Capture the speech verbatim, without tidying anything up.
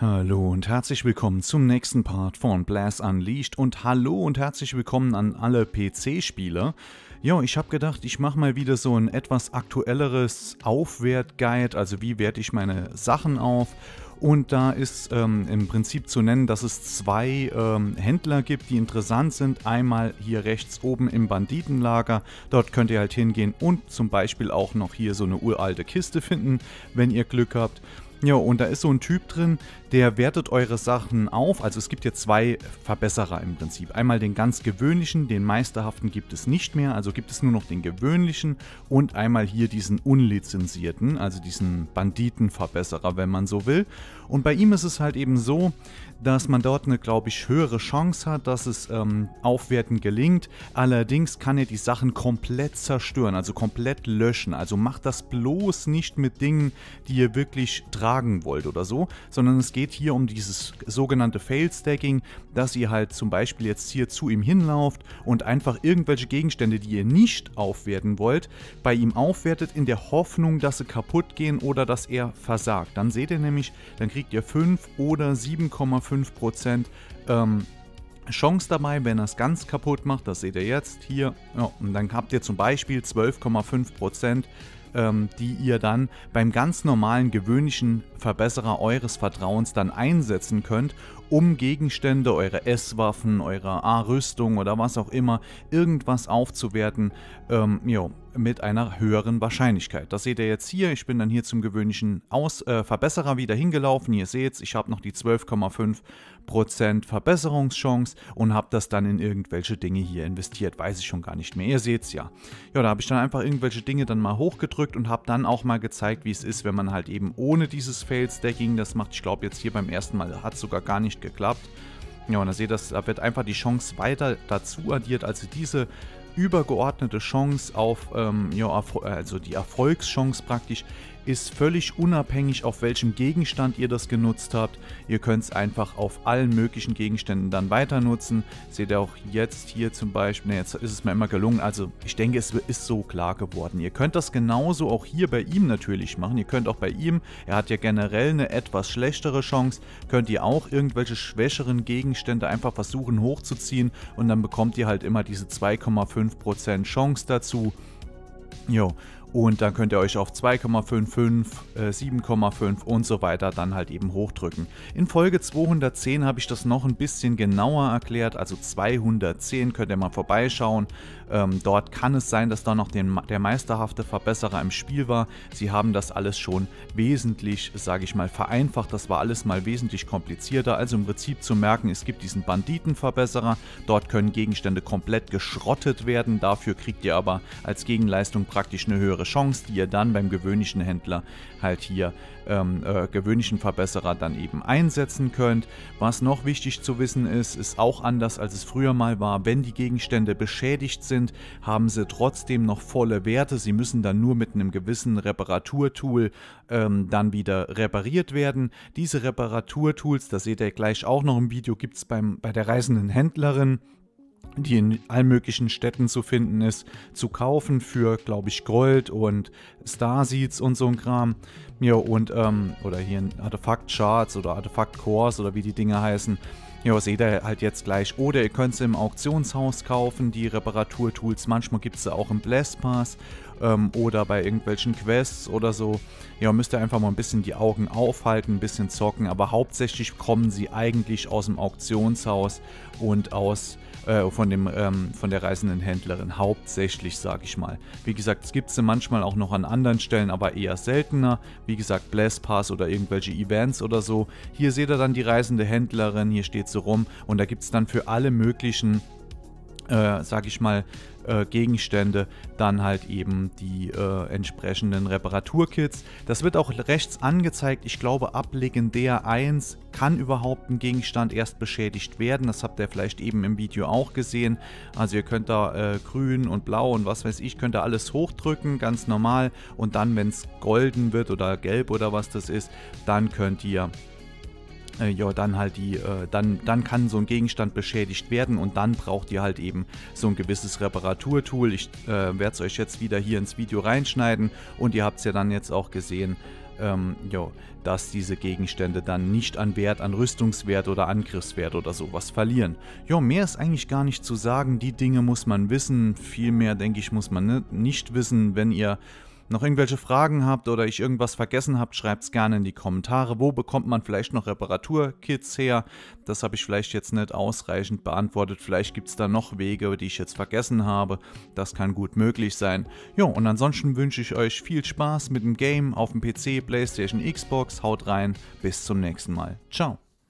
Hallo und herzlich willkommen zum nächsten Part von Bless Unleashed und hallo und herzlich willkommen an alle P C-Spieler. Ja, ich habe gedacht, ich mache mal wieder so ein etwas aktuelleres Aufwert-Guide, also wie werte ich meine Sachen auf. Und da ist ähm, im Prinzip zu nennen, dass es zwei ähm, Händler gibt, die interessant sind. Einmal hier rechts oben im Banditenlager, dort könnt ihr halt hingehen und zum Beispiel auch noch hier so eine uralte Kiste finden, wenn ihr Glück habt. Ja, und da ist so ein Typ drin, der wertet eure Sachen auf. Also es gibt hier zwei Verbesserer im Prinzip. Einmal den ganz gewöhnlichen, den meisterhaften gibt es nicht mehr. Also gibt es nur noch den gewöhnlichen und einmal hier diesen unlizenzierten, also diesen Banditenverbesserer, wenn man so will. Und bei ihm ist es halt eben so, dass man dort eine, glaube ich, höhere Chance hat, dass es ähm, aufwerten gelingt. Allerdings kann er die Sachen komplett zerstören, also komplett löschen. Also macht das bloß nicht mit Dingen, die ihr wirklich tragen wollt oder so, sondern es geht hier um dieses sogenannte Failstacking, dass ihr halt zum Beispiel jetzt hier zu ihm hinlauft und einfach irgendwelche Gegenstände, die ihr nicht aufwerten wollt, bei ihm aufwertet in der Hoffnung, dass sie kaputt gehen oder dass er versagt. Dann seht ihr nämlich, dann kriegt ihr fünf oder sieben Komma fünf Prozent ähm, Chance dabei, wenn er es ganz kaputt macht. Das seht ihr jetzt hier. Ja, und dann habt ihr zum Beispiel zwölf Komma fünf Prozent, die ihr dann beim ganz normalen, gewöhnlichen Verbesserer eures Vertrauens dann einsetzen könnt, um Gegenstände, eure S-Waffen, eure A-Rüstung oder was auch immer, irgendwas aufzuwerten, ähm, jo, mit einer höheren Wahrscheinlichkeit. Das seht ihr jetzt hier, ich bin dann hier zum gewöhnlichen Aus äh, Verbesserer wieder hingelaufen, ihr seht, ich habe noch die zwölf Komma fünf Prozent Verbesserungschance und habe das dann in irgendwelche Dinge hier investiert, weiß ich schon gar nicht mehr, ihr seht es ja. Ja, da habe ich dann einfach irgendwelche Dinge dann mal hochgedrückt und habe dann auch mal gezeigt, wie es ist, wenn man halt eben ohne dieses Fail-Stacking das macht. Ich glaube, jetzt hier beim ersten Mal hat es sogar gar nicht geklappt. Ja, und da seht ihr, da wird einfach die Chance weiter dazu addiert, also diese übergeordnete Chance auf, ähm, ja, also die Erfolgschance praktisch, ist völlig unabhängig, auf welchem Gegenstand ihr das genutzt habt. Ihr könnt es einfach auf allen möglichen Gegenständen dann weiter nutzen. Seht ihr auch jetzt hier zum Beispiel, ne, jetzt ist es mir immer gelungen, also ich denke, es ist so klar geworden. Ihr könnt das genauso auch hier bei ihm natürlich machen. Ihr könnt auch bei ihm, er hat ja generell eine etwas schlechtere Chance, könnt ihr auch irgendwelche schwächeren Gegenstände einfach versuchen hochzuziehen und dann bekommt ihr halt immer diese zwei Komma fünf Prozent Chance dazu. Jo, und dann könnt ihr euch auf zwei Komma fünf fünf, äh, sieben Komma fünf und so weiter dann halt eben hochdrücken. In Folge zweihundertzehn habe ich das noch ein bisschen genauer erklärt, also zweihundertzehn könnt ihr mal vorbeischauen. Ähm, dort kann es sein, dass da noch den, der meisterhafte Verbesserer im Spiel war. Sie haben das alles schon wesentlich, sage ich mal, vereinfacht. Das war alles mal wesentlich komplizierter. Also im Prinzip zu merken, es gibt diesen Banditenverbesserer. Dort können Gegenstände komplett geschrottet werden. Dafür kriegt ihr aber als Gegenleistung praktisch eine höhere Chance, die ihr dann beim gewöhnlichen Händler halt hier, ähm, äh, gewöhnlichen Verbesserer dann eben einsetzen könnt. Was noch wichtig zu wissen ist, ist auch anders als es früher mal war, wenn die Gegenstände beschädigt sind, haben sie trotzdem noch volle Werte. Sie müssen dann nur mit einem gewissen Reparaturtool ähm, dann wieder repariert werden. Diese Reparaturtools, das seht ihr gleich auch noch im Video, gibt es bei der reisenden Händlerin, die in allen möglichen Städten zu finden ist, zu kaufen für, glaube ich, Gold und Starseeds und so ein Kram. Ja, und, ähm, oder hier Artefakt-Charts oder Artefakt-Cores oder wie die Dinge heißen. Ja, seht ihr halt jetzt gleich. Oder ihr könnt sie im Auktionshaus kaufen, die Reparaturtools. Manchmal gibt es sie auch im Bless Pass ähm, oder bei irgendwelchen Quests oder so. Ja, müsst ihr einfach mal ein bisschen die Augen aufhalten, ein bisschen zocken. Aber hauptsächlich kommen sie eigentlich aus dem Auktionshaus und aus äh, von, dem, ähm, von der reisenden Händlerin. Hauptsächlich, sage ich mal. Wie gesagt, es gibt sie manchmal auch noch an anderen Stellen, aber eher seltener. Wie gesagt, Bless Pass oder irgendwelche Events oder so. Hier seht ihr dann die reisende Händlerin. Hier steht so rum und da gibt es dann für alle möglichen, äh, sag ich mal, äh, Gegenstände dann halt eben die äh, entsprechenden Reparaturkits. Das wird auch rechts angezeigt. Ich glaube, ab Legendär eins kann überhaupt ein Gegenstand erst beschädigt werden. Das habt ihr vielleicht eben im Video auch gesehen. Also ihr könnt da äh, grün und blau und was weiß ich, könnt ihr alles hochdrücken, ganz normal. Und dann, wenn es golden wird oder gelb oder was das ist, dann könnt ihr ja, dann halt die, äh, dann, dann kann so ein Gegenstand beschädigt werden und dann braucht ihr halt eben so ein gewisses Reparaturtool. Ich äh, werde es euch jetzt wieder hier ins Video reinschneiden und ihr habt es ja dann jetzt auch gesehen, ähm, jo, dass diese Gegenstände dann nicht an Wert, an Rüstungswert oder Angriffswert oder sowas verlieren. Jo, mehr ist eigentlich gar nicht zu sagen. Die Dinge muss man wissen. Viel mehr, denke ich, muss man nicht wissen. Wenn ihr noch irgendwelche Fragen habt oder ich irgendwas vergessen habt, schreibt es gerne in die Kommentare. Wo bekommt man vielleicht noch Reparaturkits her? Das habe ich vielleicht jetzt nicht ausreichend beantwortet. Vielleicht gibt es da noch Wege, die ich jetzt vergessen habe. Das kann gut möglich sein. Jo, und ansonsten wünsche ich euch viel Spaß mit dem Game auf dem P C, PlayStation, Xbox. Haut rein, bis zum nächsten Mal. Ciao.